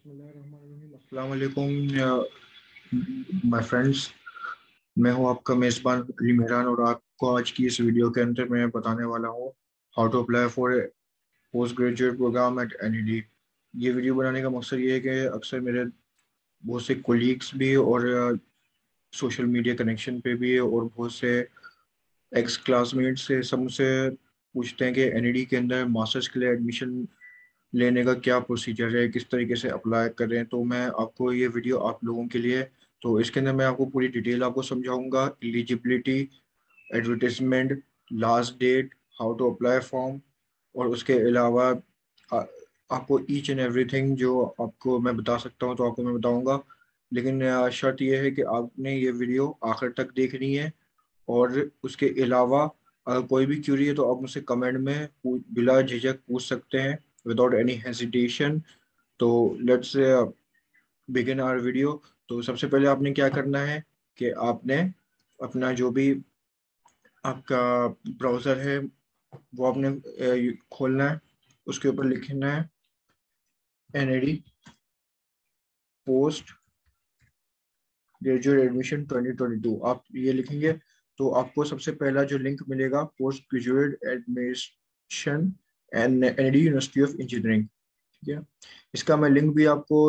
अस्सलाम वालेकुम my friends, मैं हूं आपका मेज़बान मेहरान और आपको आज की इस वीडियो के अंदर मैं बताने वाला हूं how to apply for post graduate programme at NED. ये वीडियो बनाने का मकसद ये है कि अक्सर मेरे बहुत से कोलीग्स भी और सोशल मीडिया कनेक्शन पे भी और बहुत से एक्स क्लासमेट्स से सब मुझसे पूछते हैं कि एनईडी के अंदर मास्टर्स के लिए एडमिशन लेने का क्या प्रोसीजर है, किस तरीके से अप्लाई करें। तो मैं आपको ये वीडियो आप लोगों के लिए, तो इसके अंदर मैं आपको पूरी डिटेल आपको समझाऊंगा, eligibility, advertisement, last date, how to apply form और उसके अलावा आपको ईच एंड एवरीथिंग जो आपको मैं बता सकता हूं तो आपको मैं बताऊंगा। लेकिन शर्त यह है कि आपने ये वीडियो आखिर तक देखनी है और उसके अलावा अगर कोई भी क्यूरी है तो आप मुझसे कमेंट में बिला झिझक पूछ सकते हैं without any hesitation। तो let's begin our video। तो सबसे पहले आपने क्या करना है कि आपने अपना जो भी आपका ब्राउज़र है वो आपने खोलना है, उसके ऊपर लिखना है NED पोस्ट ग्रेजुएट एडमिशन 2022। आप ये लिखेंगे तो आपको सबसे पहला जो लिंक मिलेगा post graduate admission NED university of engineering, ठीक है। इसका मैं लिंक भी आपको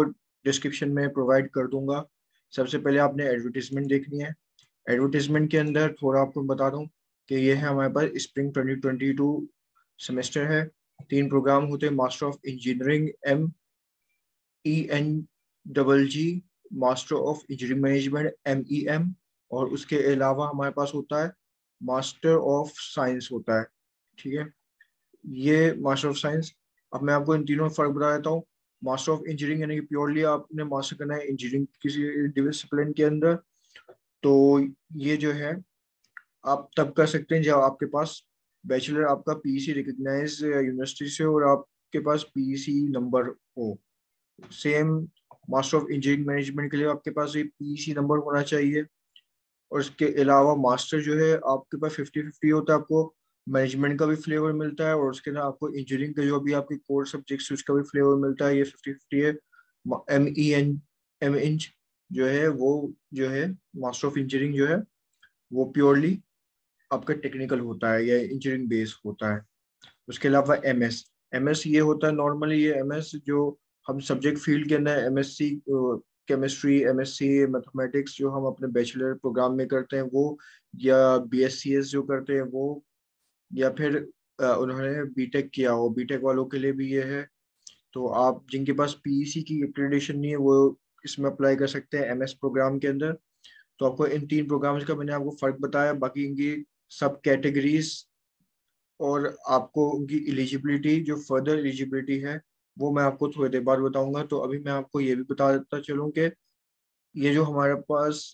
डिस्क्रिप्शन में प्रोवाइड कर दूंगा। सबसे पहले आपने एडवर्टाइजमेंट देखनी है। एडवर्टाइजमेंट के अंदर थोड़ा आपको बता दूं कि ये है हमारे पास स्प्रिंग 2022 सेमेस्टर है, 3 प्रोग्राम होते हैं, master of engineering MENG, master of engineering management MEM और उसके अलावा हमारे पास होता है मास्टर ऑफ साइंस होता है, ठीक है, ये मास्टर ऑफ साइंस। अब मैं आपको इन तीनों में फर्क बता देता हूँ। मास्टर ऑफ इंजीनियरिंग यानी कि प्योरली आपने मास्टर करना है इंजीनियरिंग किसी डिसिप्लिन के अंदर, तो ये जो है आप तब कर सकते हैं जब आपके पास बैचलर आपका PEC रिकग्नाइज यूनिवर्सिटी से और आपके पास PEC नंबर हो। Same master of engineering management के लिए आपके पास ये PEC नंबर होना चाहिए और इसके अलावा मास्टर जो है आपके पास 50-50 होता है, आपको मैनेजमेंट का भी फ्लेवर मिलता है और उसके अंदर आपको इंजीनियरिंग का जो भी आपके कोर सब्जेक्ट्स उसका भी फ्लेवर मिलता है, ये 50-50 है। MENG जो है वो जो है मास्टर ऑफ इंजीनियरिंग जो है वो प्योरली आपका टेक्निकल होता है या इंजीनियरिंग बेस होता है। उसके अलावा MS ये होता है नॉर्मली, ये MS जो हम सब्जेक्ट फील्ड के अंदर MSc केमिस्ट्री, MSc मैथमेटिक्स जो हम अपने बैचलर प्रोग्राम में करते हैं वो, या BSCS जो करते हैं वो, या फिर उन्होंने बीटेक किया हो, बीटेक वालों के लिए भी ये है। तो आप जिनके पास PEC की एक्रेडिटेशन नहीं है वो इसमें अप्लाई कर सकते हैं MS प्रोग्राम के अंदर। तो आपको इन 3 प्रोग्राम्स का मैंने आपको फ़र्क बताया, बाकी इनकी सब कैटेगरीज और आपको उनकी एलिजिबिलिटी जो फर्दर एलिजिबिलिटी है वो मैं आपको थोड़ी देर बाद बताऊँगा। तो अभी मैं आपको ये भी बता देता चलूँ कि ये जो हमारे पास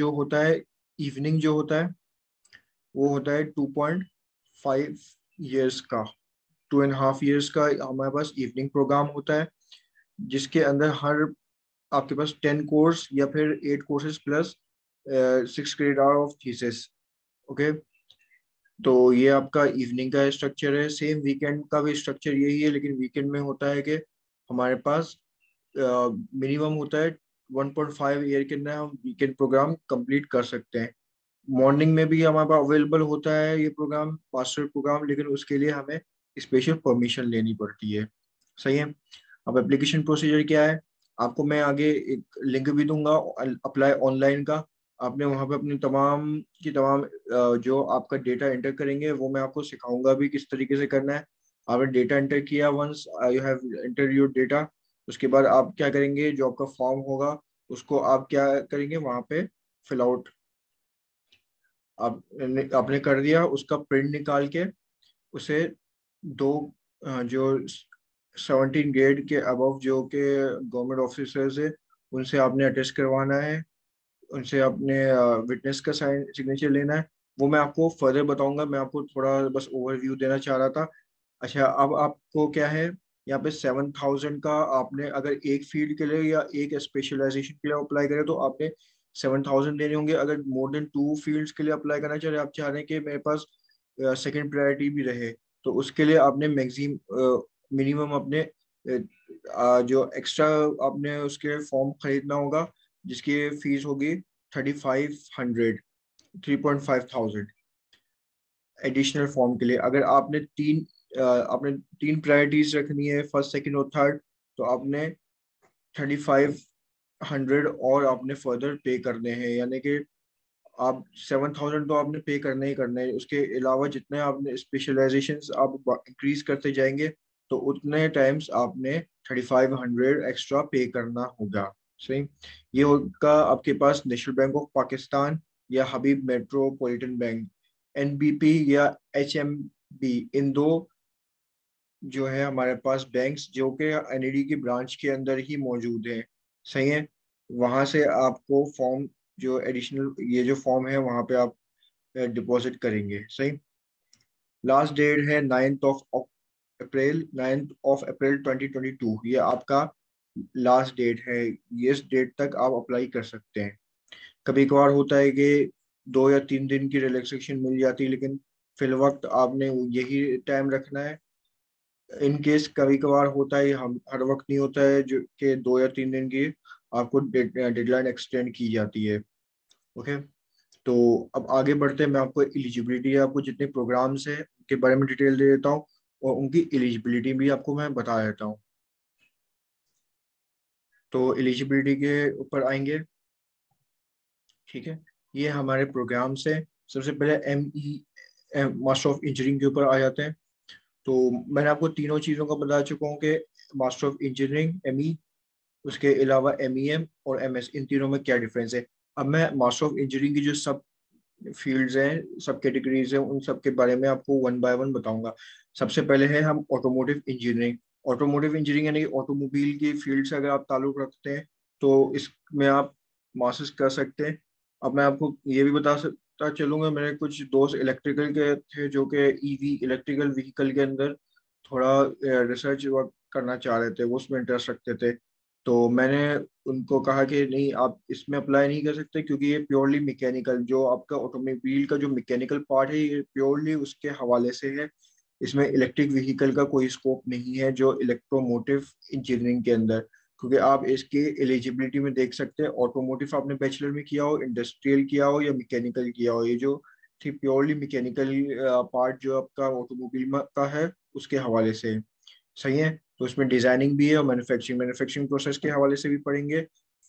जो होता है इवनिंग जो होता है वो होता है 2.5 ईयर्स का हमारे पास इवनिंग प्रोग्राम होता है, जिसके अंदर हर आपके पास 10 कोर्स या फिर 8 courses plus 6 credit hour of thesis, okay. तो ये आपका इवनिंग का स्ट्रक्चर है। सेम वीकेंड का भी स्ट्रक्चर यही है, लेकिन वीकेंड में होता है कि हमारे पास मिनिमम होता है 1.5 ईयर के अंदर हम वीकेंड प्रोग्राम कंप्लीट कर सकते हैं। मॉर्निंग में भी हमारे पास अवेलेबल होता है ये प्रोग्राम, मास्टर प्रोग्राम, लेकिन उसके लिए हमें स्पेशल परमिशन लेनी पड़ती है, सही है। अब एप्लीकेशन प्रोसीजर क्या है आपको मैं आगे एक लिंक भी दूंगा अप्लाई ऑनलाइन का। आपने वहाँ पे अपने तमाम की तमाम जो आपका डेटा एंटर करेंगे वो मैं आपको सिखाऊंगा भी किस तरीके से करना है। आपने डेटा एंटर किया, once you have enter your data, उसके बाद आप क्या करेंगे जो आपका फॉर्म होगा उसको आप क्या करेंगे वहाँ पे फिल आउट आपने कर दिया, उसका प्रिंट निकाल के उसे 2 जो 17 ग्रेड के अबव जो के गवर्नमेंट ऑफिसर्स है उनसे आपने अटेस्ट करवाना है, उनसे आपने विटनेस का सिग्नेचर लेना है। वो मैं आपको फर्दर बताऊंगा, मैं आपको थोड़ा बस ओवरव्यू देना चाह रहा था। अच्छा, अब आपको क्या है यहाँ पे 7,000 का आपने अगर एक फील्ड के लिए या एक स्पेशलाइजेशन के लिए अप्लाई करें तो आपने 7,000 देने होंगे। अगर मोर देन 2 फील्ड्स के लिए अप्लाई करना चाहिए, आप चाह रहे हैं कि मेरे पास सेकंड प्रायोरिटी भी रहे, तो उसके लिए आपने मिनिमम अपने जो एक्स्ट्रा आपने उसके फॉर्म खरीदना होगा जिसकी फीस होगी 3,500 एडिशनल फॉर्म के लिए। अगर आपने तीन प्रायोरिटीज रखनी है, फर्स्ट सेकंड और थर्ड, तो आपने 3,500 और आपने फर्दर पे करने हैं, यानी कि आप 7,000 तो आपने पे करने ही करने हैं। उसके अलावा जितने आपने स्पेशलाइजेशंस आप इंक्रीज करते जाएंगे तो उतने टाइम्स आपने 3,500 एक्स्ट्रा पे करना होगा। सही, ये होगा आपके पास नेशनल बैंक ऑफ पाकिस्तान या हबीब मेट्रोपॉलिटन बैंक। एनबीपी या एचएमबी, इन दो जो है हमारे पास बैंक्स जो कि एनईडी की ब्रांच के अंदर ही मौजूद हैं। सही है, वहाँ से आपको फॉर्म जो एडिशनल ये जो फॉर्म है वहाँ पे आप डिपॉजिट करेंगे। सही, लास्ट डेट है 9th ऑफ अप्रैल 2022, ये आपका लास्ट डेट है। इस डेट तक आप अप्लाई कर सकते हैं। कभी कभार होता है कि 2 या 3 दिन की रिलैक्सेशन मिल जाती है, लेकिन फिलवक्त आपने यही टाइम रखना है। इनकेस कभी कभार होता है, हम हर वक्त नहीं होता है, जो कि 2 या 3 दिन की आपको डेडलाइन एक्सटेंड की जाती है। ओके, तो अब आगे बढ़ते हैं। मैं आपको एलिजिबिलिटी, आपको जितने प्रोग्राम्स हैं उनके बारे में डिटेल दे देता हूँ और उनकी एलिजिबिलिटी भी आपको मैं बता देता हूँ। तो एलिजिबिलिटी के ऊपर आएंगे, ठीक है, ये हमारे प्रोग्राम से सबसे पहले MEM मास्टर ऑफ इंजीनियरिंग के ऊपर आ जाते हैं। तो मैंने आपको तीनों चीज़ों का बता चुका हूँ कि मास्टर ऑफ इंजीनियरिंग ME, उसके अलावा MEM और MS, इन तीनों में क्या डिफरेंस है। अब मैं मास्टर ऑफ इंजीनियरिंग की जो सब फील्ड्स हैं, सब कैटेगरीज हैं, उन सब के बारे में आपको वन बाय वन बताऊंगा। सबसे पहले है हम ऑटोमोटिव इंजीनियरिंग। ऑटोमोटिव इंजीनियरिंग यानी ऑटोमोबाइल की फील्ड से अगर आप ताल्लुक़ रखते हैं तो इसमें आप मास्टर्स कर सकते हैं। अब मैं आपको ये भी बता चलूँगा, मेरे कुछ दोस्त इलेक्ट्रिकल के थे जो कि EV इलेक्ट्रिकल व्हीकल के अंदर थोड़ा रिसर्च वर्क करना चाह रहे थे, वो उसमें इंटरेस्ट रखते थे। तो मैंने उनको कहा कि नहीं, आप इसमें अप्लाई नहीं कर सकते क्योंकि ये प्योरली मैकेनिकल, जो आपका ऑटोमोबाइल का जो मैकेनिकल पार्ट है ये प्योरली उसके हवाले से है। इसमें इलेक्ट्रिक व्हीकल का कोई स्कोप नहीं है जो इलेक्ट्रोमोटिव इंजीनियरिंग के अंदर, क्योंकि आप इसके एलिजिबिलिटी में देख सकते हैं ऑटोमोटिव आपने बैचलर में किया हो, इंडस्ट्रियल किया हो या मैकेनिकल किया हो। ये जो थी प्योरली मैकेनिकल पार्ट जो आपका ऑटोमोबाइल का है उसके हवाले से, सही है। तो इसमें डिजाइनिंग भी है और मैन्युफैक्चरिंग प्रोसेस के हवाले से भी पढ़ेंगे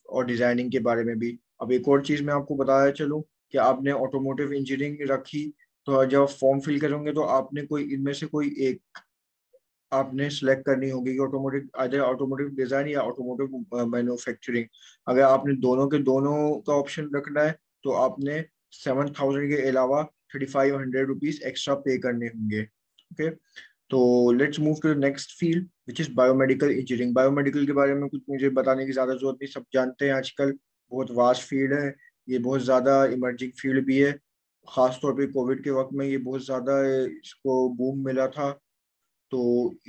और डिजाइनिंग के बारे में भी। अब एक और चीज़ मैं आपको बताया चलूँ कि आपने ऑटोमोटिव इंजीनियरिंग रखी तो जब फॉर्म फिल करेंगे तो आपने कोई इनमें से कोई एक आपने सेलेक्ट करनी होगी कि ऑटोमोटिव आइदर ऑटोमोटिव डिज़ाइन या ऑटोमोटिव मैन्युफैक्चरिंग। अगर आपने दोनों के दोनों का ऑप्शन रखना है तो आपने 7,000 के अलावा 3,500 रुपीज़ एक्स्ट्रा पे करने होंगे। ओके, तो let's move to the next field which is biomedical engineering. Biomedical के बारे में कुछ मुझे बताने की ज़्यादा जरूरत नहीं, सब जानते हैं। आजकल बहुत वास्ट फील्ड है, ये बहुत ज़्यादा इमर्जिंग फील्ड भी है, ख़ासतौर पे कोविड के वक्त में ये बहुत ज़्यादा इसको बूम मिला था। तो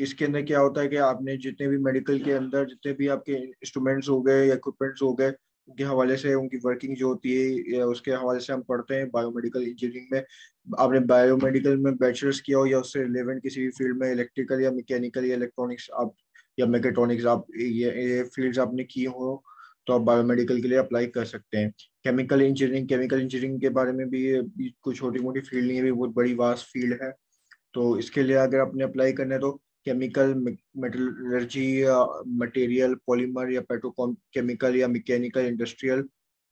इसके अंदर क्या होता है कि आपने जितने भी मेडिकल के अंदर जितने भी आपके इंस्ट्रूमेंट्स हो गए या इक्विपमेंट्स हो गए उनके हवाले से, उनकी वर्किंग जो होती है उसके हवाले से हम पढ़ते हैं बायोमेडिकल इंजीनियरिंग में। आपने बायोमेडिकल में बैचलर्स किया हो या उससे रिलेवेंट किसी भी फील्ड में, इलेक्ट्रिकल या मैकेनिकल या इलेक्ट्रॉनिक्स आप या मैकेट्रॉनिक्स आप ये फील्ड्स आपने किए हो तो आप बायोमेडिकल के लिए अप्लाई कर सकते हैं। केमिकल इंजीनियरिंग, केमिकल इंजीनियरिंग के बारे में भी कुछ छोटी मोटी फील्ड नहीं है, भी बहुत बड़ी वास्ट फील्ड है। तो इसके लिए अगर आपने अप्लाई करना है तो केमिकल, मेटलर्जी या मटेरियल, पॉलीमर या पेट्रोकॉम केमिकल या मैकेनिकल, इंडस्ट्रियल,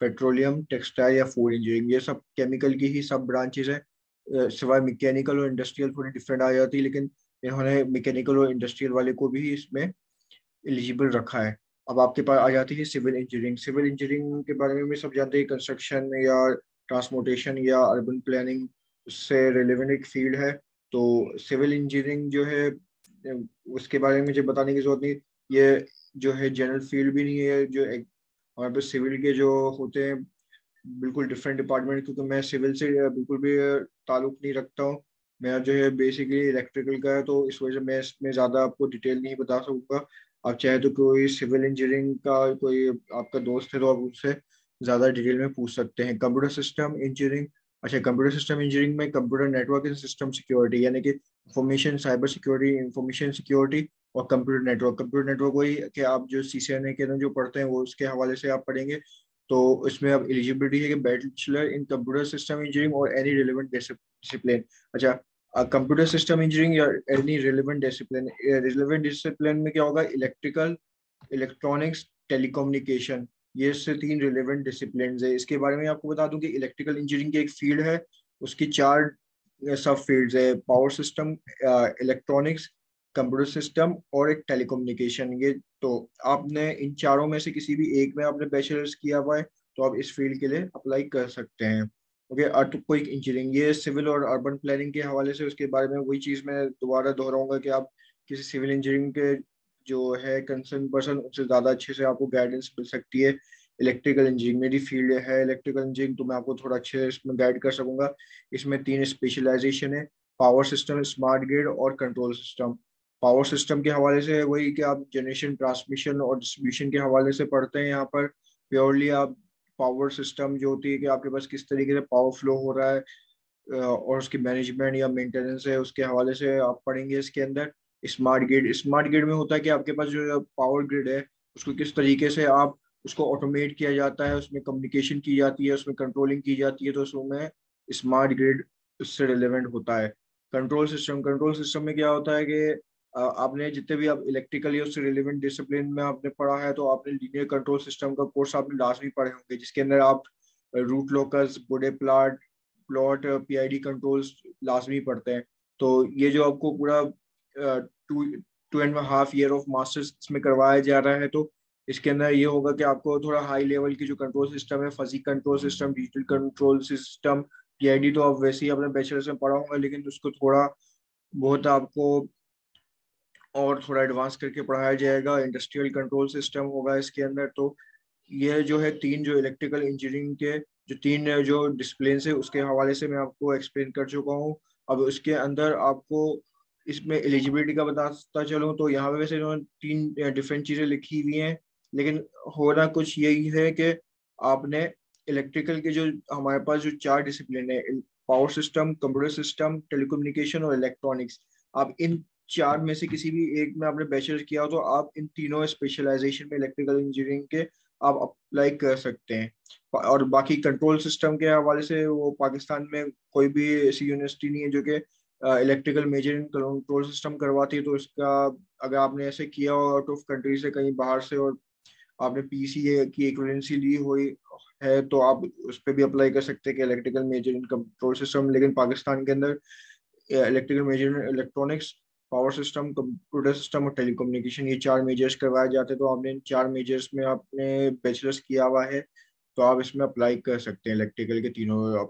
पेट्रोलियम, टेक्सटाइल या फूड इंजीनियरिंग, ये सब केमिकल की ही सब ब्रांचेज हैं। सिवाय मैकेनिकल और इंडस्ट्रियल थोड़ी डिफरेंट आ जाती है, लेकिन इन्होंने मैकेनिकल और इंडस्ट्रियल वाले को भी इसमें एलिजिबल रखा है। अब आपके पास आ जाती है सिविल इंजीनियरिंग। सिविल इंजीनियरिंग के बारे में भी सब जानते हैं, कंस्ट्रक्शन या ट्रांसपोर्टेशन या अर्बन प्लानिंग से रिलेवेंट एक फील्ड है। तो सिविल इंजीनियरिंग जो है उसके बारे में मुझे बताने की जरूरत नहीं, ये जो है जनरल फील्ड भी नहीं है। जो हमारे पास सिविल के जो होते हैं बिल्कुल डिफरेंट डिपार्टमेंट, क्योंकि मैं सिविल से बिल्कुल भी ताल्लुक़ नहीं रखता हूँ। मेरा जो है बेसिकली इलेक्ट्रिकल का है, तो इस वजह से मैं इसमें ज़्यादा आपको डिटेल नहीं बता सकूँगा। आप चाहे तो कोई सिविल इंजीनियरिंग का कोई आपका दोस्त है तो आप उससे ज़्यादा डिटेल में पूछ सकते हैं। कंप्यूटर सिस्टम इंजीनियरिंग, अच्छा कंप्यूटर सिस्टम इंजीनियरिंग में computer network and system security, यानी कि information cyber security, information security और कंप्यूटर नेटवर्क वही कि आप जो CCNA के जो पढ़ते हैं वो उसके हवाले से आप पढ़ेंगे। तो इसमें अब एलिजिबिलिटी है कि bachelor in computer system engineering और एनी रिलेवेंट डिसिप्लिन। अच्छा, कंप्यूटर सिस्टम इंजीनियरिंग या एनी रिलेवेंट डिसिप्लिन में क्या होगा? इलेक्ट्रिकल, इलेक्ट्रॉनिक्स, टेलीकम्युनिकेशन, ये से 3 रिलेवेंट डिसिप्लिन है। इसके बारे में आपको बता दूं कि इलेक्ट्रिकल इंजीनियरिंग की एक फील्ड है, उसकी 4 सब फील्ड्स है, power system, electronics, computer system और एक टेलीकम्युनिकेशन। ये तो आपने इन 4 में से किसी भी एक में आपने बैचलर्स किया हुआ है तो आप इस फील्ड के लिए अप्लाई कर सकते हैं। ओके, अर्थक्वेक इंजीनियरिंग, ये सिविल और अर्बन प्लानिंग के हवाले से, उसके बारे में वही चीज़ मैं दोबारा दोहराऊंगा कि आप किसी सिविल इंजीनियरिंग के जो है कंसर्न पर्सन उनसे ज़्यादा अच्छे से आपको गाइडेंस मिल सकती है। इलेक्ट्रिकल इंजीनियरिंग मेरी फील्ड है इलेक्ट्रिकल इंजीनियरिंग, तो मैं आपको थोड़ा अच्छे से इसमें गाइड कर सकूंगा। इसमें 3 स्पेशलाइजेशन है, पावर सिस्टम, स्मार्ट ग्रिड और कंट्रोल सिस्टम। पावर सिस्टम के हवाले से वही कि आप जनरेशन, ट्रांसमिशन और डिस्ट्रीब्यूशन के हवाले से पढ़ते हैं। यहाँ पर प्योरली आप पावर सिस्टम जो होती है कि आपके पास किस तरीके से पावर फ्लो हो रहा है और उसकी मैनेजमेंट या मेंटेनेंस है, उसके हवाले से आप पढ़ेंगे इसके अंदर। स्मार्ट ग्रिड में होता है कि आपके पास जो पावर ग्रिड है उसको किस तरीके से आप उसको ऑटोमेट किया जाता है, उसमें कम्युनिकेशन की जाती है, उसमें कंट्रोलिंग की जाती है, तो उसमें स्मार्ट ग्रिड उससे रिलेवेंट होता है। कंट्रोल सिस्टम में क्या होता है कि आपने जितने भी आप इलेक्ट्रिकल या उससे रिलेवेंट डिसिप्लिन में आपने पढ़ा है तो आपने लीनियर कंट्रोल सिस्टम का कोर्स आपने लाजमी पढ़े होंगे, जिसके अंदर आप root locus, Bode plot, PID controls लाजमी पढ़ते हैं। तो ये जो आपको पूरा 2.5 ईयर ऑफ मास्टर्स इसमें करवाया जा रहा है, तो इसके अंदर ये होगा कि आपको थोड़ा हाई लेवल की जो कंट्रोल सिस्टम है, fuzzy control system, digital control system, PID तो आप वैसे ही अपने बैचलर्स में पढ़ा होगा, लेकिन उसको थोड़ा बहुत आपको और थोड़ा एडवांस करके पढ़ाया जाएगा। इंडस्ट्रियल कंट्रोल सिस्टम होगा इसके अंदर। तो ये जो है 3 जो इलेक्ट्रिकल इंजीनियरिंग के जो 3 जो डिसिप्लिन है उसके हवाले से मैं आपको एक्सप्लेन कर चुका हूँ। अब उसके अंदर आपको इसमें एलिजिबिलिटी का बताता चलूँ तो यहाँ पे वैसे इन्होंने 3 डिफरेंट चीज़ें लिखी हुई हैं, लेकिन होना कुछ यही है कि आपने इलेक्ट्रिकल के जो हमारे पास जो 4 डिसिप्लिन है, power system, computer system, telecommunication और इलेक्ट्रॉनिक्स, आप इन 4 में से किसी भी एक में आपने बैचलर किया हो तो आप इन 3 स्पेशलाइजेशन में इलेक्ट्रिकल इंजीनियरिंग के आप अप्लाई कर सकते हैं। और बाकी कंट्रोल सिस्टम के हवाले से वो पाकिस्तान में कोई भी ऐसी यूनिवर्सिटी नहीं है जो कि electrical major in control system करवाती है, तो इसका अगर आपने ऐसे किया हो आउट ऑफ कंट्री से कहीं बाहर से और आपने PCA की इक्विवेलेंसी ली हुई है तो आप उस पर भी अप्लाई कर सकते हैं कि electrical major in control system. लेकिन पाकिस्तान के अंदर electrical major in electronics, power system, computer system और टेलीकम्युनिकेशन, ये 4 मेजर्स करवाए जाते हैं। तो आपने इन 4 मेजर्स में आपने बैचलर्स किया हुआ है तो आप इसमें अप्लाई कर सकते हैं इलेक्ट्रिकल के 3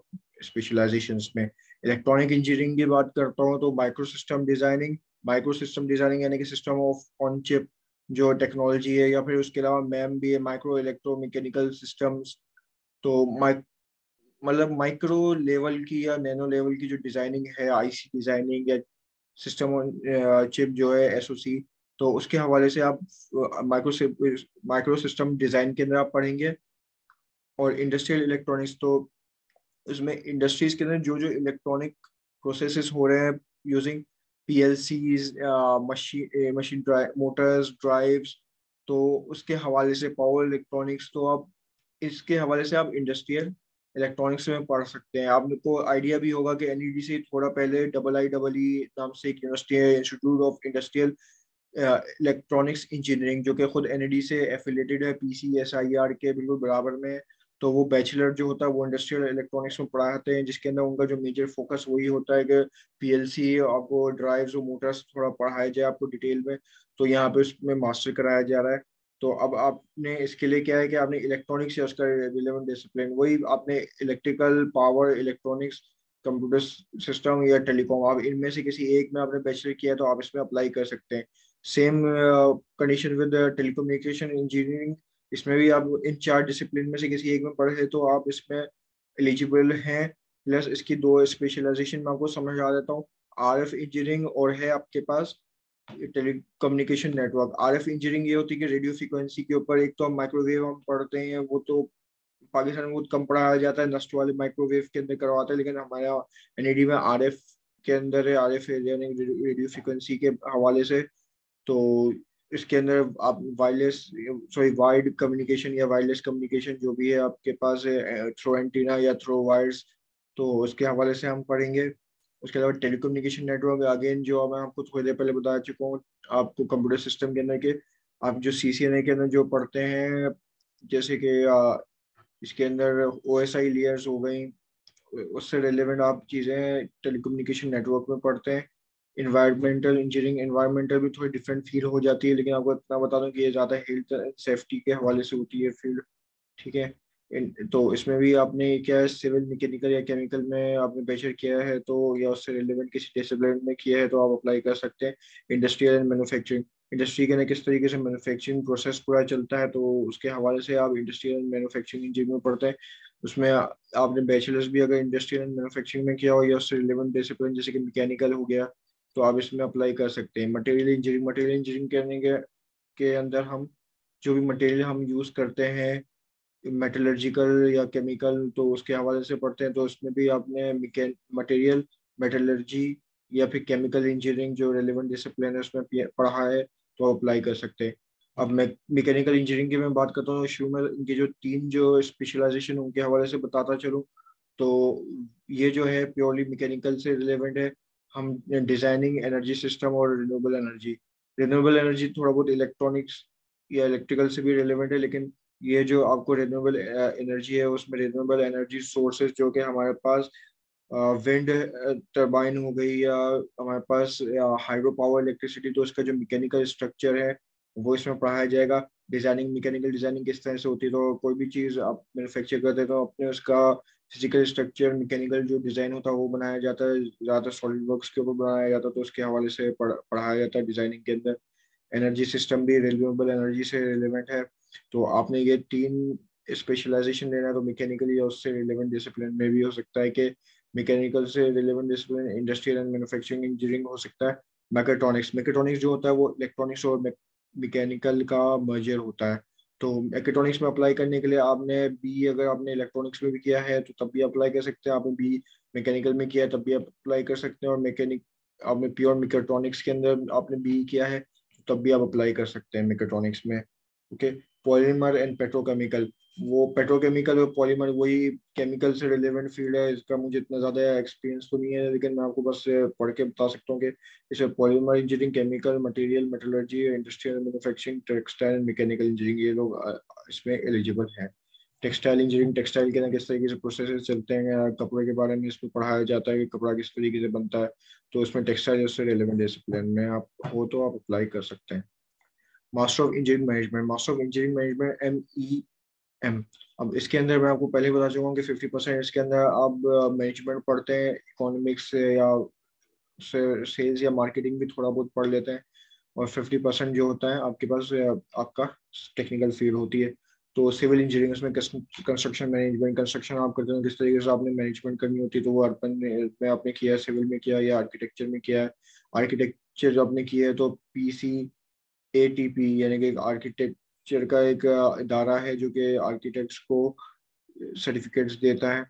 स्पेशलाइजेशंस में। इलेक्ट्रॉनिक इंजीनियरिंग की बात करता हूँ तो माइक्रो सिस्टम डिजाइनिंग यानी कि सिस्टम ऑफ ऑन चिप जो टेक्नोलॉजी है, या फिर उसके अलावा MEM भी है, माइक्रो इलेक्ट्रो मैकेनिकल सिस्टम्स। तो माइक्रो लेवल की या नैनो लेवल की जो डिजाइनिंग है, IC डिजाइनिंग या सिस्टम ऑन चिप जो है SOC, तो उसके हवाले से आप माइक्रो सिस्टम डिज़ाइन के अंदर आप पढ़ेंगे। और इंडस्ट्रियल इलेक्ट्रॉनिक्स, तो उसमें इंडस्ट्रीज के अंदर जो जो इलेक्ट्रॉनिक प्रोसेसेस हो रहे हैं using PLCs, machine motors, drives, तो उसके हवाले से पावर इलेक्ट्रॉनिक्स, तो आप इसके हवाले से आप इंडस्ट्रियल इलेक्ट्रॉनिक्स में पढ़ सकते हैं। आपको आइडिया भी होगा कि NED से थोड़ा पहले IIEE नाम से एक यूनिवर्सिटी है, institute of industrial electronics engineering, जो कि खुद NED से एफिलेटेड है, PCSIR के बिल्कुल बराबर में। तो वो बैचलर जो होता है वो इंडस्ट्रियल इलेक्ट्रॉनिक्स में पढ़ाते हैं, जिसके अंदर उनका जो मेजर फोकस वही होता है कि PLC, आपको ड्राइव्स और मोटर्स थोड़ा पढ़ाया जाए आपको डिटेल में। तो यहाँ पे उसमें मास्टर कराया जा रहा है। तो अब आपने इसके लिए क्या है कि आपने इलेक्ट्रॉनिक्स या उसका रिलेवेंट डिसिप्लिन, वही आपने electrical, power, electronics, computer system या टेलीकॉम, आप इनमें से किसी एक में आपने बैचलर किया तो आप इसमें अप्लाई कर सकते हैं। Same condition with telecommunication engineering, इसमें भी आप इन 4 डिसिप्लिन में से किसी एक में पढ़े तो आप इसमें एलिजिबल हैं। प्लस इसकी 2 स्पेशलाइजेशन मैं आपको समझ आ जाता हूँ, RF इंजीनियरिंग और है आपके पास टेलीकम्युनिकेशन नेटवर्क। RF इंजीनियरिंग ये होती है कि रेडियो फ्रीक्वेंसी के ऊपर, एक तो हम माइक्रोवेव हम पढ़ते हैं, वो तो पाकिस्तान में बहुत कम पढ़ाया जाता है, नस्ट वाले माइक्रोवेव के अंदर करवाते हैं, लेकिन हमारे NED में RF के अंदर है, RF यानी रेडियो फ्रीक्वेंसी के हवाले से। तो इसके अंदर आप वायर्ड कम्युनिकेशन या वायरलेस कम्युनिकेशन जो भी है आपके पास थ्रू एंटीना या थ्रू वायर्स, तो उसके हवाले से हम पढ़ेंगे। उसके अलावा टेलीकम्युनिकेशन नेटवर्क, अगेन जो मैं आपको थोड़ी देर पहले बता चुका हूँ आपको कंप्यूटर सिस्टम के अंदर के आप जो CCNA के अंदर जो पढ़ते हैं, जैसे कि इसके अंदर OSI लेयर्स हो गई, उससे रिलेवेंट आप चीज़ें टेलीकम्युनिकेशन नेटवर्क में पढ़ते हैं। इन्वायरमेंटल इंजीनियरिंग, इन्वायरमेंटल भी थोड़ी डिफरेंट फील्ड हो जाती है, लेकिन आपको इतना बता दूं कि ये ज़्यादा हेल्थ एंड सेफ्टी के हवाले से होती है फील्ड, ठीक है। तो इसमें भी आपने क्या है, सिविल मैकेनिकल या केमिकल में आपने बैचलर किया है तो, या उससे रिलेवेंट किसी डिसिप्लिन में किया है तो आप अप्लाई कर सकते हैं। इंडस्ट्रियल एंड मैनुफैक्चरिंग, इंडस्ट्री के अंदर किस तरीके से मैनुफैक्चरिंग प्रोसेस पूरा चलता है तो उसके हवाले से आप इंडस्ट्रियल एंड मैनुफैक्चरिंग इंजीनियर पढ़ते हैं। उसमें आपने बैचलर्स भी अगर इंडस्ट्रियल एंड मैनुफैक्चरिंग में किया हो या उससे रिलेवेंट डिसिप्लिन जैसे कि मैकेनिकल हो गया तो आप इसमें अप्लाई कर सकते हैं। मटेरियल इंजीनियरिंग, मटेरियल इंजीनियरिंग करने के अंदर हम जो भी मटेरियल हम यूज़ करते हैं मेटलर्जिकल या केमिकल तो उसके हवाले से पढ़ते हैं, तो इसमें भी आपने मटेरियल, मेटलर्जी या फिर केमिकल इंजीनियरिंग जो रेलिवेंट डिसिप्लिन है उसमें पढ़ा है तो अप्लाई कर सकते हैं। अब मैं मैकेनिकल इंजीनियरिंग की मैं बात करता हूँ, शुरू में इनके जो तीन जो स्पेशलाइजेशन उनके हवाले से बताता चलूँ तो ये जो है प्योरली मैकेनिकल से रिलेवेंट है। हम डिज़ाइनिंग एनर्जी सिस्टम और रिन्यूएबल एनर्जी, रिन्यूएबल एनर्जी थोड़ा बहुत इलेक्ट्रॉनिक्स या इलेक्ट्रिकल से भी रिलेवेंट है, लेकिन ये जो आपको रिन्यूएबल एनर्जी है उसमें रिन्यूएबल एनर्जी सोर्सेज जो कि हमारे पास विंड टर्बाइन हो गई या हमारे पास हाइड्रो पावर इलेक्ट्रिसिटी, तो उसका जो मैकेनिकल स्ट्रक्चर है वो इसमें पढ़ाया जाएगा। डिज़ाइनिंग, मैकेनिकल डिज़ाइनिंग किस तरह से होती है, तो कोई भी चीज़ आप मैनुफेक्चर करते हैं तो अपने उसका फिजिकल स्ट्रक्चर मैकेनिकल जो डिज़ाइन होता है वो बनाया जाता है, ज़्यादातर सॉलिड वर्क्स के ऊपर बनाया जाता है तो उसके हवाले से पढ़ाया जाता है डिज़ाइनिंग के अंदर। एनर्जी सिस्टम भी रिन्यूएबल एनर्जी से रिलेवेंट है, तो आपने ये तीन स्पेशलाइजेशन लेना है तो मैकेनिकल या उससे रिलेवेंट डिसिप्लिन में भी हो सकता है कि मैकेनिकल से relevant discipline industrial and manufacturing engineering हो सकता है। मेकाट्रॉनिक्स, मेकाट्रॉनिक्स जो होता है वो इलेक्ट्रॉनिक्स और मैकेनिकल का मर्जर होता है, तो मेकाट्रॉनिक्स में अप्लाई करने के लिए आपने बी अगर आपने इलेक्ट्रॉनिक्स में भी किया है तो तब भी अप्लाई कर सकते हैं, आपने बी मैकेनिकल में किया है तब भी अप्लाई कर सकते हैं, और मैकेनिक आपने प्योर मेकाट्रॉनिक्स के अंदर आपने बी किया है तब भी आप अप्लाई कर सकते हैं मेकाट्रॉनिक्स में, ओके। पॉलीमर एंड पेट्रोकेमिकल, वो पेट्रोकेमिकल और पॉलीमर वही केमिकल से रिलेवेंट फील्ड है, इसका मुझे इतना ज़्यादा एक्सपीरियंस तो नहीं है लेकिन मैं आपको बस पढ़ के बता सकता हूँ कि इसमें polymer engineering, chemical, material, metallurgy, industrial manufacturing, textile and mechanical engineering, ये लोग इसमें एलिजिबल हैं। टेक्सटाइल इंजीनियरिंग, टेक्सटाइल के अंदर किस तरीके से प्रोसेस चलते हैं, कपड़े के बारे में इसमें पढ़ाया जाता है कि कपड़ा किस तरीके से बनता है, तो इसमें टेक्सटाइल उससे रिलेवेंट डिसिप्लिन में आप हो तो आप अप्लाई कर सकते हैं। Master of engineering management, master of engineering management MEM, अब इसके अंदर मैं आपको पहले बता चुका हूँ कि 50% इसके अंदर आप मैनेजमेंट पढ़ते हैं, इकोनॉमिक्स या सेल्स या मार्केटिंग भी थोड़ा बहुत पढ़ लेते हैं, और 50% जो होता है आपके पास आपका टेक्निकल फील्ड होती है। तो सिविल इंजीनियरिंग, उसमें कंस्ट्रक्शन मैनेजमेंट, कंस्ट्रक्शन आप करते हैं किस तरीके से आपने मैनेजमेंट करनी होती है तो वो अर्बन में आपने किया है, सिविल में किया या आर्किटेक्चर में किया है। आर्किटेक्चर जो आपने किया है तो PCATP यानी कि आर्किटेक्चर का एक इदारा है जो कि आर्किटेक्ट्स को सर्टिफिकेट्स देता है।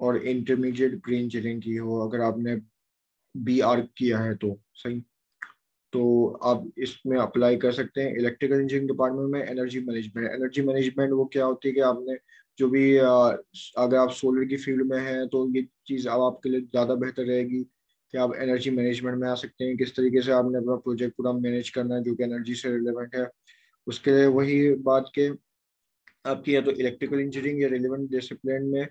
और इंटरमीडिएट ग्रीन इंजीनियरिंग की हो अगर आपने BArch किया है तो सही, तो आप इसमें अप्लाई कर सकते हैं। इलेक्ट्रिकल इंजीनियरिंग डिपार्टमेंट में एनर्जी मैनेजमेंट, एनर्जी मैनेजमेंट वो क्या होती है कि आपने जो भी अगर आप सोलर की फील्ड में हैं तो ये चीज़ अब आपके लिए ज़्यादा बेहतर रहेगी कि आप एनर्जी मैनेजमेंट में आ सकते हैं, किस तरीके से आपने अपना प्रोजेक्ट पूरा मैनेज करना है जो कि एनर्जी से रिलेवेंट है। उसके लिए वही बात के आपकी या तो इलेक्ट्रिकल इंजीनियरिंग या रिलेवेंट डिसिप्लिन में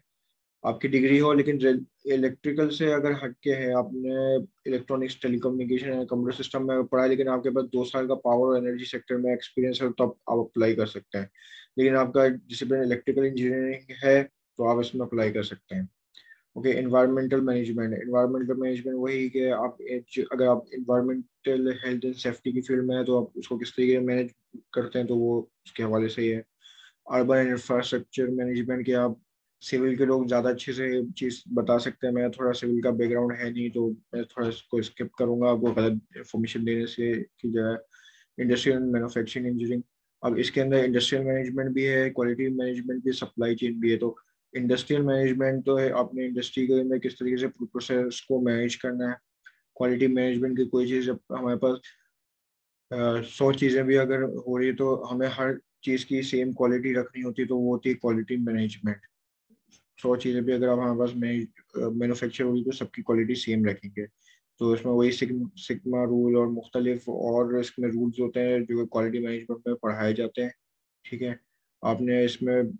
आपकी डिग्री हो, लेकिन इलेक्ट्रिकल से अगर हटके है आपने इलेक्ट्रॉनिक्स, टेलीकम्युनिकेशन या कंप्यूटर सिस्टम में पढ़ा लेकिन आपके पास 2 साल का पावर और एनर्जी सेक्टर में एक्सपीरियंस है तो आप अप्लाई कर सकते हैं, लेकिन आपका डिसिप्लिन इलेक्ट्रिकल इंजीनियरिंग है तो आप इसमें अप्लाई कर सकते हैं, okay. Environmental management, environmental management वही कि आप अगर आप एनवायरमेंटल हेल्थ एंड सेफ्टी की फील्ड में है तो आप उसको किस तरीके से मैनेज करते हैं तो वो उसके हवाले से ही है। अर्बन इंफ्रास्ट्रक्चर मैनेजमेंट के आप सिविल के लोग ज़्यादा अच्छे से चीज़ बता सकते हैं, मैं थोड़ा सिविल का बैकग्राउंड है नहीं तो मैं थोड़ा इसको स्किप करूँगा आपको गलत इन्फॉर्मेशन देने से की जगह। इंडस्ट्रियल मैनुफैक्चरिंग इंजीनियरिंग, अब इसके अंदर इंडस्ट्रियल मैनेजमेंट भी है, क्वालिटी मैनेजमेंट भी, सप्लाई चेन भी है। तो इंडस्ट्रियल मैनेजमेंट तो है आपने इंडस्ट्री के अंदर किस तरीके से प्रोसेस को मैनेज करना है। क्वालिटी मैनेजमेंट की कोई चीज़ हमारे पास 100 चीज़ें भी अगर हो रही है तो हमें हर चीज़ की सेम क्वालिटी रखनी होती है, तो वो होती है क्वालिटी मैनेजमेंट। 100 चीज़ें भी अगर हमारे पास मैनुफेक्चर होगी तो सबकी क्वालिटी सेम रखेंगे। तो इसमें वही सिग्मा रूल और मुख्तलिफ और इसमें रूल्स होते हैं जो क्वालिटी मैनेजमेंट में पढ़ाए जाते हैं। ठीक है, आपने इसमें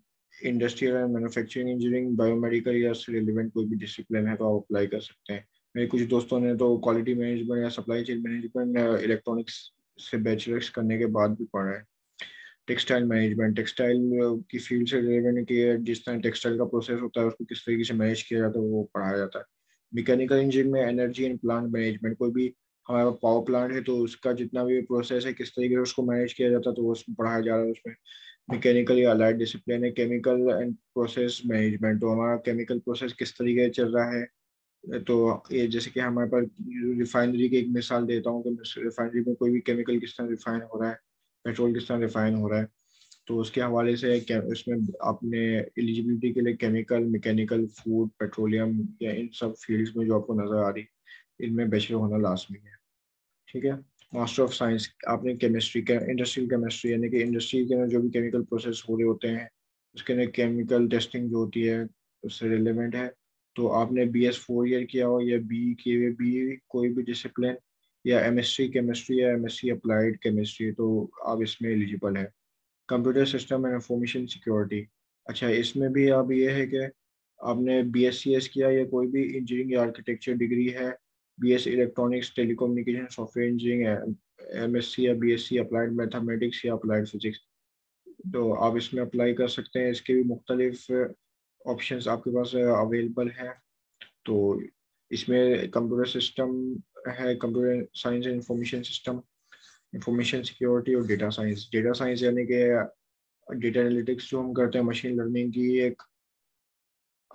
industrial and manufacturing engineering, biomedical या उससे रिलेवेंट कोई भी डिसिप्लिन है तो आप अप्लाई कर सकते हैं। मेरे कुछ दोस्तों ने तो क्वालिटी मैनेजमेंट या सप्लाई चेन मैनेजमेंट इलेक्ट्रॉनिक्स से बैचलर्स करने के बाद भी पढ़ा है। टेक्सटाइल मैनेजमेंट, टेक्सटाइल की फील्ड से रिलेवेंट किया है, जिस तरह टेक्सटाइल का प्रोसेस होता है उसको किस तरीके से मैनेज किया जाता है वो पढ़ाया जाता है। मैकेनिकल इंजीनियरिंग में एनर्जी एंड प्लांट मैनेजमेंट, कोई भी हमारा पावर प्लांट है तो उसका जितना भी प्रोसेस है किस तरीके से उसको मैनेज किया जाता है तो उसमें पढ़ाया जा रहा है। उसमें मैकेनिकल या अलाइड डिसिप्लिन है केमिकल एंड प्रोसेस मैनेजमेंट, तो हमारा केमिकल प्रोसेस किस तरीके से चल रहा है। तो ये जैसे कि हमारे पास रिफाइनरी की एक मिसाल देता हूँ कि रिफाइनरी में कोई भी केमिकल किस तरह रिफाइन हो रहा है, पेट्रोल किस तरह रिफाइन हो रहा है, तो उसके हवाले से इसमें अपने एलिजिबिलिटी के लिए केमिकल, मैकेनिकल, फूड, पेट्रोलियम या इन सब फील्ड्स में जो आपको नज़र आ रही है इनमें बैचलर होना लाजमी है। ठीक है, मास्टर ऑफ साइंस, आपने केमिस्ट्री का इंडस्ट्रियल केमिस्ट्री यानी कि इंडस्ट्री के अंदर जो भी केमिकल प्रोसेस हो रहे होते हैं उसके अंदर केमिकल टेस्टिंग जो होती है उससे रिलेवेंट है। तो आपने BS 4 ईयर किया हो या BE किए हुए BE कोई भी डिसिप्लिन या MSc केमिस्ट्री या MSc अप्लाइड केमिस्ट्री, तो आप इसमें एलिजिबल है। Computer system and information security, अच्छा इसमें भी आप ये है कि आपने BSCS किया या कोई भी इंजीनियरिंग या आर्किटेक्चर डिग्री है, BS electronics, telecommunication, software engineering, MSc या BSc अप्लाइड मैथमेटिक्स या अप्लाइड फिजिक्स, तो आप इसमें अप्लाई कर सकते हैं। इसके भी मुख्तलिफ ऑप्शंस आपके पास अवेलेबल हैं। तो इसमें कंप्यूटर सिस्टम है, computer science and information system, information security और डेटा साइंस। डेटा साइंस यानी कि डेटा एनालिटिक्स जो हम करते हैं, मशीन लर्निंग की एक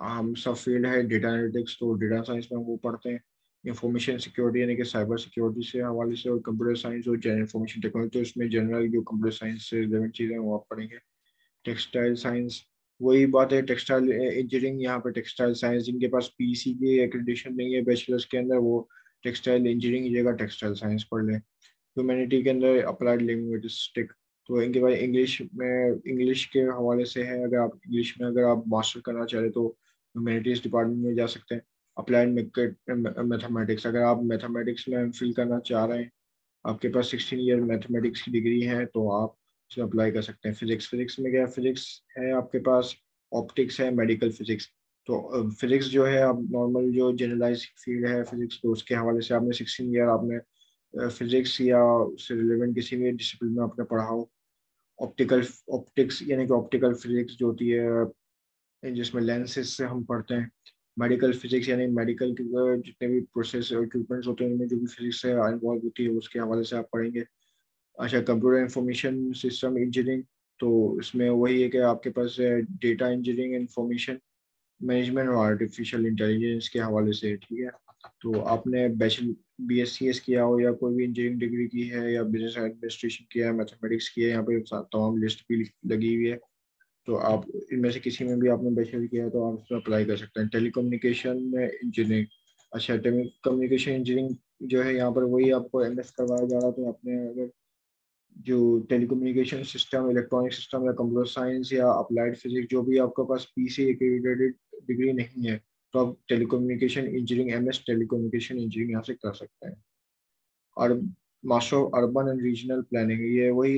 अहम सब फील्ड है डेटा एनालिटिक्स, तो डेटा साइंस में हम वो पढ़ते हैं। इंफॉर्मेशन सिक्योरिटी यानी कि साइबर सिक्योरिटी से हवाले से, और कंप्यूटर साइंस और इंफॉर्मेशन टेक्नोलॉजी, उसमें जनरल जो कंप्यूटर साइंस से रिलेवेंट चीज़ें वो आप पढ़ेंगे। टेक्सटाइल साइंस, वही बात है टेक्सटाइल इंजीनियरिंग, यहाँ पे टेक्सटाइल साइंस, जिनके पास PEC की एक्रेडिटेशन नहीं है बैचलर्स के अंदर वो टेक्सटाइल इंजीनियरिंग की जगह टेक्सटाइल साइंस पढ़ लें। ह्यूमैनिटी के अंदर अप्लाइड लिंग्विस्टिक, तो इनके पास इंग्लिश में, इंग्लिश के हवाले से है, अगर आप इंग्लिश में अगर आप मास्टर करना चाह रहे तो ह्यूमैनिटीज़ डिपार्टमेंट में जा सकते हैं। अप्लाइड मैथमेटिक्स, अगर आप मैथमेटिक्स में एमफिल करना चाह रहे हैं, आपके पास 16 ईयर मैथमेटिक्स की डिग्री है तो आप इसमें अप्लाई कर सकते हैं। फिजिक्स, फिजिक्स में क्या फिजिक्स है आपके पास, ऑप्टिक्स है, मेडिकल फिजिक्स, तो फिजिक्स जो है आप नॉर्मल जो जनरलाइज फील्ड है फिजिक्स, तो उसके हवाले से आपने 16 ईयर आपने फिजिक्स या उससे रिलेवेंट किसी भी डिसिप्लिन में आपने पढ़ा हो। ऑप्टिकल, ऑप्टिक्स यानी कि ऑप्टिकल फिजिक्स जो होती है जिसमें लेंसेज से हम पढ़ते हैं। मेडिकल फिजिक्स यानी मेडिकल के जितने भी प्रोसेस और इक्विपमेंट्स होते हैं उनमें जो भी फिजिक्स से इन्वॉल्व होती है उसके हवाले से आप पढ़ेंगे। अच्छा, कंप्यूटर इंफॉर्मेशन सिस्टम इंजीनियरिंग, तो इसमें वही है कि आपके पास डेटा इंजीनियरिंग, इंफॉर्मेशन मैनेजमेंट और आर्टिफिशियल इंटेलिजेंस के हवाले से। ठीक है, तो आपने बैचलर BSCS किया हो या कोई भी इंजीनियरिंग डिग्री की है या बिजनेस एडमिनिस्ट्रेशन किया है, मैथमेटिक्स किया है, यहाँ पे तमाम लिस्ट भी लगी हुई है, तो आप इनमें से किसी में भी आपने बैचलर किया है तो आप उसमें अप्लाई कर सकते हैं। टेलीकम्युनिकेशन में इंजीनियरिंग, अच्छा टेलीकम्युनिकेशन इंजीनियरिंग जो है यहाँ पर वही आपको MS करवाया जा रहा है, तो आपने अगर जो टेलीकम्युनिकेशन सिस्टम, इलेक्ट्रॉनिक सिस्टम या कंप्यूटर साइंस या अप्लाइड फिजिक्स जो भी आपके पास PC एक्रेडिटेड डिग्री नहीं है तो आप telecommunication engineering MS telecommunication engineering यहाँ से कर सकते हैं। और master of urban and regional planning, ये वही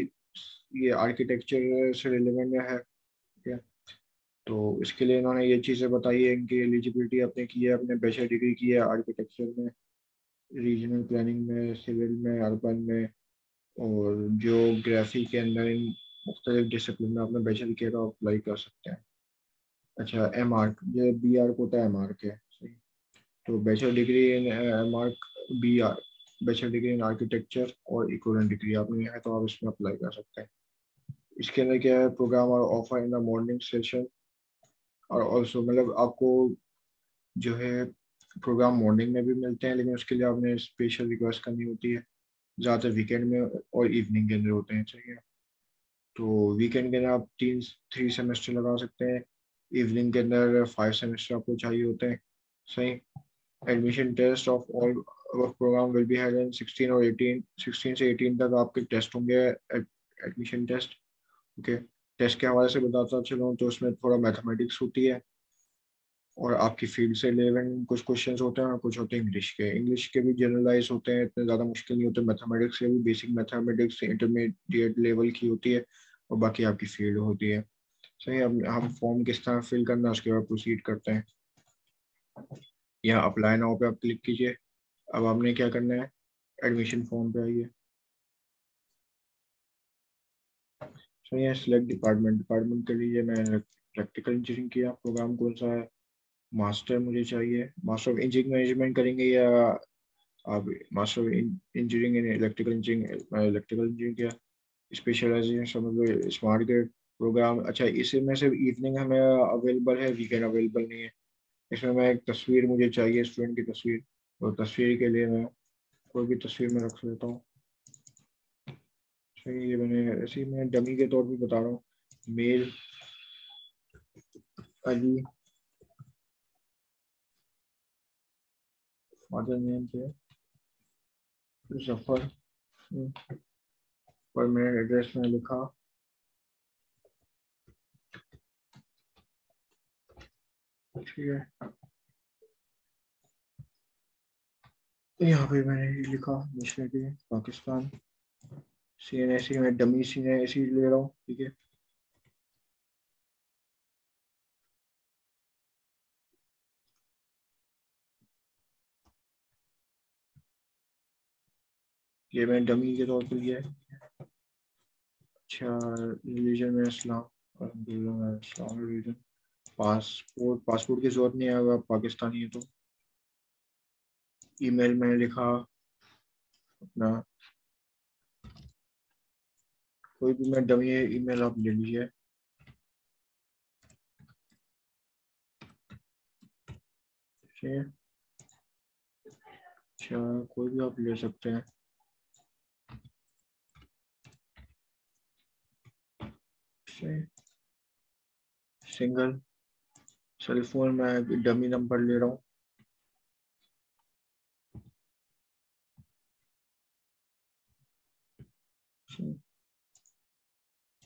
ये आर्किटेक्चर से रिलेवेंट है। तो इसके लिए इन्होंने ये चीज़ें बताई है, इनकी एलिजिबिलिटी आपने की है, अपने बैचलर डिग्री की है आर्किटेक्चर में, रीजनल प्लानिंग में, सिविल में, अर्बन में और जियोग्राफी के अंदर, इन मुख्तलिफ डिसिप्लिन में आपने बैचलर किया तो अप्लाई कर सकते हैं। अच्छा, MArch, ये BArch होता है, MArch है सही, तो bachelor degree in MArch BArch, bachelor degree in architecture और इक्विवेलेंट डिग्री आपने है तो आप इसमें अप्लाई कर सकते हैं। इसके अंदर क्या है, प्रोग्राम और offer in the morning session और ऑल्सो, मतलब आपको जो है प्रोग्राम मॉर्निंग में भी मिलते हैं लेकिन उसके लिए आपने स्पेशल रिक्वेस्ट करनी होती है, ज़्यादातर वीकेंड में और इवनिंग के अंदर होते हैं। ठीक है, तो वीकेंड के अंदर आप 3 सेमेस्टर लगा सकते हैं, इवनिंग के अंदर 5 सेमेस्टर आपको चाहिए होते हैं। सही, admission test of all work program will be had in 16 और 18 16 से 18 तक आपके टेस्ट होंगे, एडमिशन टेस्ट। ओके, टेस्ट के हवाले से बताता चलूँ तो उसमें थोड़ा मैथमेटिक्स होती है और आपकी फील्ड से रिलेवेंट कुछ क्वेश्चंस होते हैं और कुछ होते हैं इंग्लिश के। इंग्लिश के भी जनरलाइज होते हैं, इतने ज़्यादा मुश्किल नहीं होते। मैथमेटिक्स के भी बेसिक मैथमेटिक्स इंटरमीडिएट लेवल की होती है और बाकी आपकी फील्ड होती है। सही, अब हम फॉर्म किस तरह फिल करना है उसके बाद प्रोसीड करते हैं। यहाँ अप्लाई नाउ पे आप क्लिक कीजिए। अब आपने क्या करना है, एडमिशन फॉर्म पे आइए। सही है, सिलेक्ट डिपार्टमेंट, डिपार्टमेंट के लिए मैं प्रैक्टिकल इंजीनियरिंग किया। प्रोग्राम कौन सा है, मास्टर मुझे चाहिए, मास्टर ऑफ इंजीनियरिंग मैनेजमेंट करेंगे या आप master of engineering in electrical engineering, electrical engineering क्या स्पेशलाइजेशन समझ लो, स्मार्ट ग्रिड प्रोग्राम। अच्छा, इसमें सिर्फ इवनिंग हमें अवेलेबल है, वीकेंड अवेलेबल नहीं है। इसमें मैं एक तस्वीर मुझे चाहिए, स्टूडेंट की तस्वीर, और तस्वीर के लिए मैं कोई भी तस्वीर में रख लेता हूँ। सही, ये मैंने ऐसे ही मैं डमी के तौर पर बता रहा हूँ। मेल अली, फादर नेम क्या है, जफर। पर मैंने एड्रेस में लिखा ठीक है, यहाँ पे मैंने लिखा नेशनलिटी पाकिस्तान। CNA में डमी CNA ले रहा हूँ, ठीक है। ये मैंने डमी के तौर पर लिया है। अच्छा, रिलीजन में इस्लाम, इस्लाम रिलीजन। पासपोर्ट, पासपोर्ट की जरूरत नहीं है अगर आप पाकिस्तानी है तो। ईमेल में लिखा अपना, कोई भी मैं डमी ईमेल आप ले लीजिए। अच्छा, कोई भी आप ले सकते हैं। सिंगल सेलफोन में डमी नंबर ले रहा हूँ।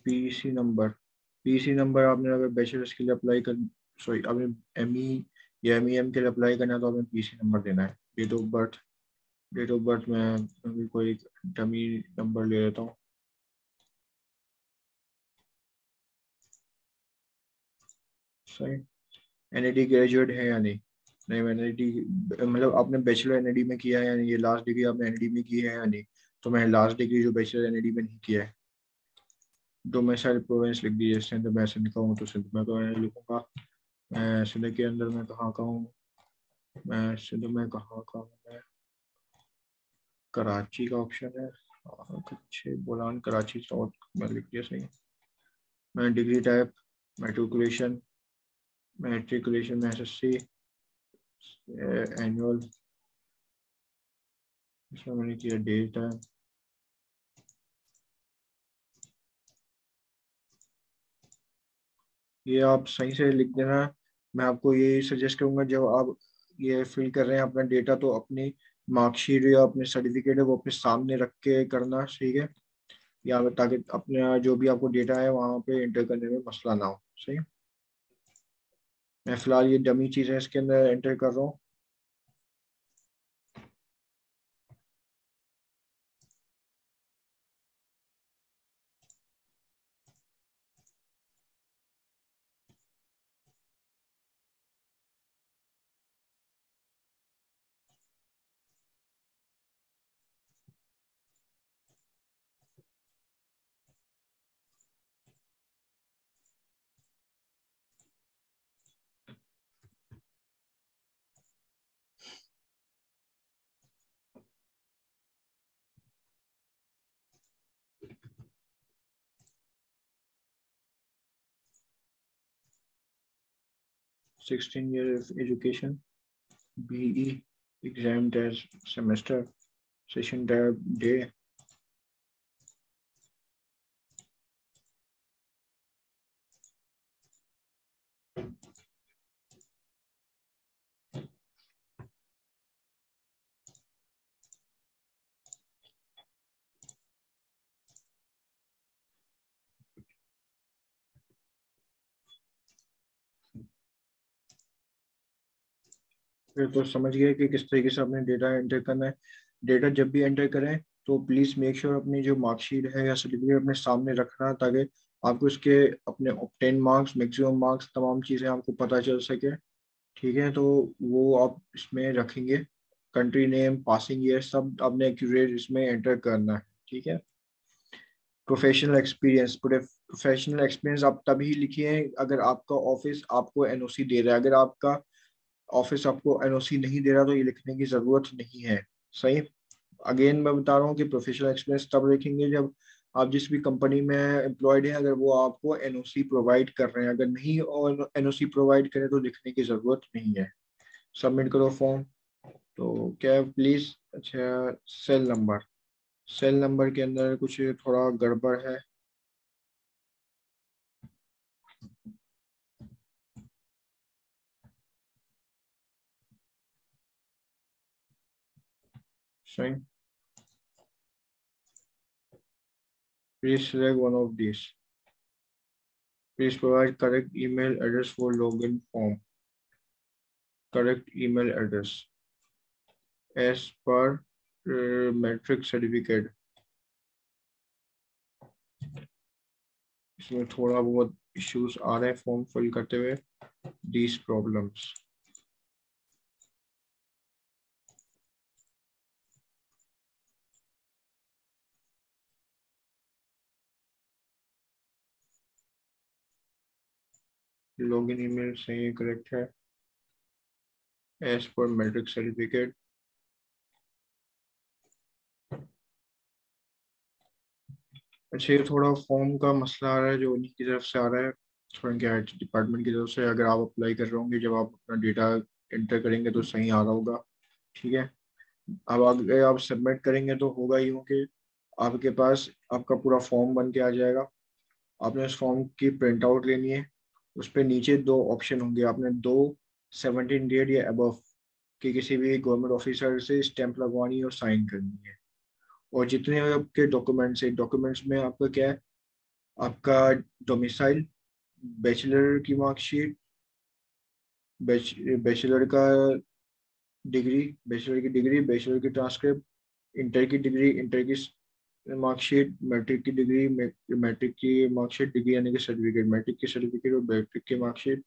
पीसी नंबर आपने अगर बैचलर्स के लिए अप्लाई कर, सॉरी आपने एमई या MEM के लिए अप्लाई करना है तो आपने पीसी नंबर देना है। डेट ऑफ बर्थ में कोई डमी नंबर ले लेता हूँ। NED ग्रेजुएट है या नहीं, मैं NED मतलब आपने बैचलर NED में किया है या नहीं, ये लास्ट डिग्री आपने NED में की है या नहीं। तो मैं लास्ट डिग्री जो बैचलर NED में नहीं किया है, डोमिसाइल प्रोविंस लिख दीजिए। सिंध में, सिंध का हूँ तो सिंध में तो लिखूँगा। मैं सिंध के अंदर में कहाँ का हूँ, मैं सिंध में कहाँ का हूँ, मैं कराची का ऑप्शन है, अच्छे बोलान कराची साउथ में लिख दिया। सही, मैं डिग्री टाइप, मेट्रिकुलेशन में SSC, एनुअल इसमें मैंने किया डेट है। ये आप सही से लिख देना। मैं आपको ये सजेस्ट करूंगा जब आप ये फिल कर रहे हैं अपना डेटा तो अपनी मार्कशीट या अपने सर्टिफिकेट वो अपने सामने रख के करना, ठीक है, या ताकि अपना जो भी आपको डेटा है वहाँ पे एंटर करने में मसला ना हो। सही, मैं फिलहाल ये डमी चीज़ है इसके अंदर एंटर कर रहा हूँ।16 years of education, BE, exam test, semester, session type, day, तो समझ गए कि किस तरीके से आपने डेटा एंटर करना है। डेटा जब भी एंटर करें तो प्लीज़ मेक श्योर अपनी जो मार्कशीट है या सर्टिफिकेट अपने सामने रखना, ताकि आपको इसके अपने ऑब्टेन मार्क्स, मैक्सिमम मार्क्स, तमाम चीज़ें आपको पता चल सके। ठीक है, तो वो आप इसमें रखेंगे, कंट्री नेम, पासिंग ईयर, सब आपने एक्यूरेट इसमें एंटर करना है। ठीक है, प्रोफेशनल एक्सपीरियंस, प्रोफेशनल एक्सपीरियंस आप तभी लिखिए अगर आपका ऑफिस आपको एनओसी दे रहा है। अगर आपका ऑफिस आपको एनओसी नहीं दे रहा तो ये लिखने की ज़रूरत नहीं है। सही, अगेन मैं बता रहा हूँ कि प्रोफेशनल एक्सपीरियंस तब लिखेंगे जब आप जिस भी कंपनी में एम्प्लॉयड हैं अगर वो आपको एनओसी प्रोवाइड कर रहे हैं। अगर नहीं और एनओसी प्रोवाइड करें तो लिखने की ज़रूरत नहीं है। सबमिट करो फॉर्म। तो क्या प्लीज़, अच्छा सेल नंबर के अंदर कुछ थोड़ा गड़बड़ है। Please select one of these. Please provide correct email address for login form. Correct email address as per matric certificate. इसमें थोड़ा बहुत इश्यूज आ रहे हैं फॉर्म फिल करते हुए, दीज प्रॉब्लम्स। लॉगिन ईमेल सही करेक्ट है एज पर मैट्रिक सर्टिफिकेट। अच्छा, ये थोड़ा फॉर्म का मसला आ रहा है जो उनकी तरफ से आ रहा है, थोड़ा क्या आईटी डिपार्टमेंट की तरफ से। अगर आप अप्लाई कर रहे होंगे, जब आप अपना डेटा एंटर करेंगे तो सही आ रहा होगा। ठीक है, अब अगर आप सबमिट करेंगे तो होगा यूँ कि आपके पास आपका पूरा फॉर्म बन के आ जाएगा। आपने उस फॉर्म की प्रिंट आउट लेनी है। उस पर नीचे दो ऑप्शन होंगे, आपने दो 17 डेट या अबव के किसी भी गवर्नमेंट ऑफिसर से स्टैंप लगवानी है और साइन करनी है। और जितने आपके डॉक्यूमेंट्स हैं, डॉक्यूमेंट्स में आपका क्या है, आपका डोमिसाइल, बैचलर की मार्कशीट, बैचलर की डिग्री, बैचलर की ट्रांसक्रिप्ट, इंटर की डिग्री, इंटर की मार्कशीट, मैट्रिक की डिग्री, मैट्रिक की मार्कशीट, डिग्री यानी कि सर्टिफिकेट, मैट्रिक की सर्टिफिकेट और मैट्रिक की मार्कशीट।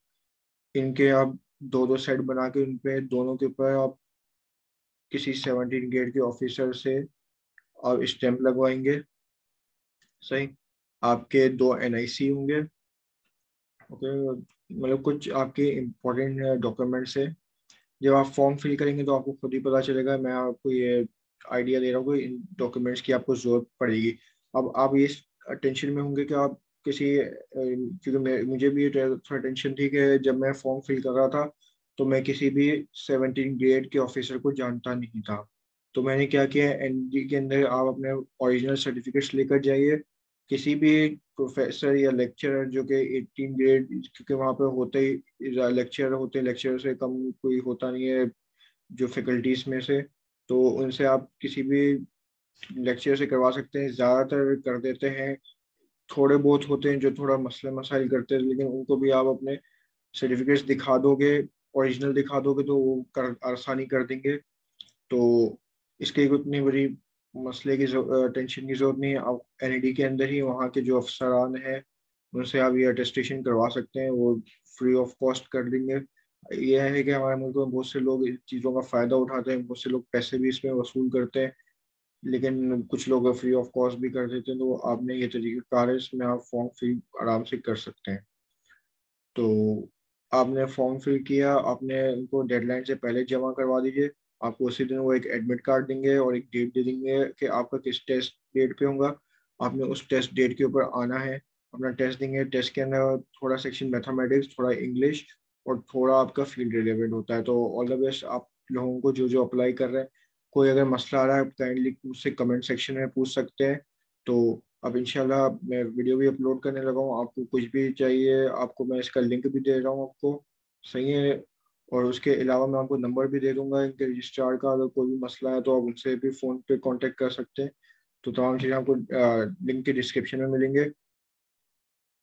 इनके आप दो सेट बना के उन पे दोनों के ऊपर आप किसी 17 ग्रेड के ऑफिसर से आप स्टैंप लगवाएंगे। सही, आपके दो एनआईसी होंगे। ओके, मतलब कुछ आपके इम्पोर्टेंट डॉक्यूमेंट्स है। जब आप फॉर्म फिल करेंगे तो आपको खुद ही पता चलेगा। मैं आपको ये आइडिया दे रहा हूँ कि इन डॉक्यूमेंट्स की आपको ज़रूरत पड़ेगी। अब आप ये टेंशन में होंगे कि आप किसी, क्योंकि मुझे भी थोड़ा टेंशन थी कि जब मैं फॉर्म फिल कर रहा था तो मैं किसी भी 17 ग्रेड के ऑफिसर को जानता नहीं था। तो मैंने क्या किया, एनडी के अंदर आप अपने ओरिजिनल सर्टिफिकेट्स लेकर जाइए। किसी भी प्रोफेसर या लेक्चरर जो कि 18 ग्रेड, क्योंकि वहाँ पे होते ही लेक्चरर होते हैं, लेक्चरर से कम कोई होता नहीं है जो फैकल्टीज़ में से, तो उनसे आप किसी भी लेक्चरर से करवा सकते हैं। ज़्यादातर कर देते हैं, थोड़े बहुत होते हैं जो थोड़ा मसले मसाइल करते हैं, लेकिन उनको भी आप अपने सर्टिफिकेट्स दिखा दोगे, ओरिजिनल दिखा दोगे तो वो आसानी कर देंगे। तो इसके उतनी बड़ी मसले की टेंशन की ज़रूरत नहीं है। आप एनईडी के अंदर ही वहाँ के जो अफसरान हैं उनसे आप ये अटेस्टेशन करवा सकते हैं, वो फ्री ऑफ कॉस्ट कर देंगे। यह है कि हमारे मुल्क में बहुत से लोग इन चीज़ों का फ़ायदा उठाते हैं, बहुत से लोग पैसे भी इसमें वसूल करते हैं, लेकिन कुछ लोग फ्री ऑफ कॉस्ट भी कर देते हैं। तो आपने ये तरीक़ेकार है, इसमें आप फॉर्म फिल आराम से कर सकते हैं। तो आपने फॉर्म फिल किया, आपने उनको डेडलाइन से पहले जमा करवा दीजिए। आपको उसी दिन वो एक एडमिट कार्ड देंगे और एक डेट दे देंगे कि आपका किस टेस्ट डेट पे होगा। आपने उस टेस्ट डेट के ऊपर आना है, अपना टेस्ट देंगे। टेस्ट के अंदर थोड़ा सेक्शन मैथमेटिक्स, थोड़ा इंग्लिश और थोड़ा आपका फील्ड रिलेवेंट होता है। तो ऑल द बेस्ट आप लोगों को जो जो अप्लाई कर रहे हैं। कोई अगर मसला आ रहा है काइंडली उससे कमेंट सेक्शन में पूछ सकते हैं। तो अब इंशाल्लाह मैं वीडियो भी अपलोड करने लगा हूँ, आपको कुछ भी चाहिए आपको मैं इसका लिंक भी दे रहा हूँ आपको। सही है, और उसके अलावा मैं आपको नंबर भी दे दूंगा इनके रजिस्ट्रार का। अगर कोई भी मसला है तो आप उनसे भी फ़ोन पे कांटेक्ट कर सकते हैं। तो तमाम चीज़ें आपको लिंक के डिस्क्रिप्शन में मिलेंगे।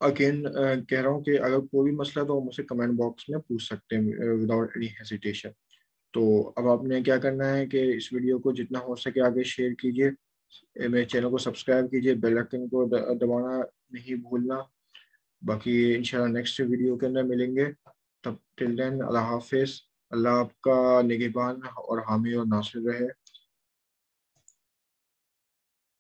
अगेन कह रहा हूँ कि अगर कोई भी मसला है तो आप मुझसे कमेंट बॉक्स में पूछ सकते हैं विदाउट एनी हेजिटेशन। तो अब आपने क्या करना है कि इस वीडियो को जितना हो सके आगे शेयर कीजिए, मेरे चैनल को सब्सक्राइब कीजिए, बेल आइकन को दबाना नहीं भूलना। बाकी इंशाल्लाह नेक्स्ट वीडियो के अंदर मिलेंगे, तब टिल देन अल्लाह हाफिज़। अल्लाह आपका निगहबान और हामी और नासिर रहे।